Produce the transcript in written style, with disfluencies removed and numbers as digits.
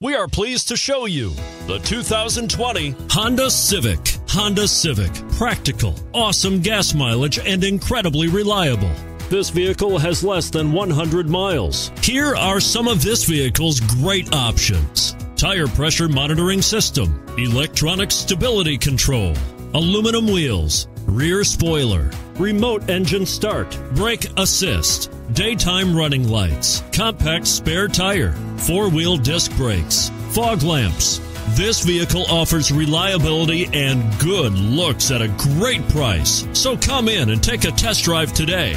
We are pleased to show you the 2020 Honda Civic. Honda Civic, practical, awesome gas mileage, and incredibly reliable. This vehicle has less than 100 miles. Here are some of this vehicle's great options: tire pressure monitoring system, electronic stability control, aluminum wheels, rear spoiler, remote engine start, brake assist, daytime running lights, compact spare tire, four-wheel disc brakes, fog lamps. This vehicle offers reliability and good looks at a great price. So come in and take a test drive today.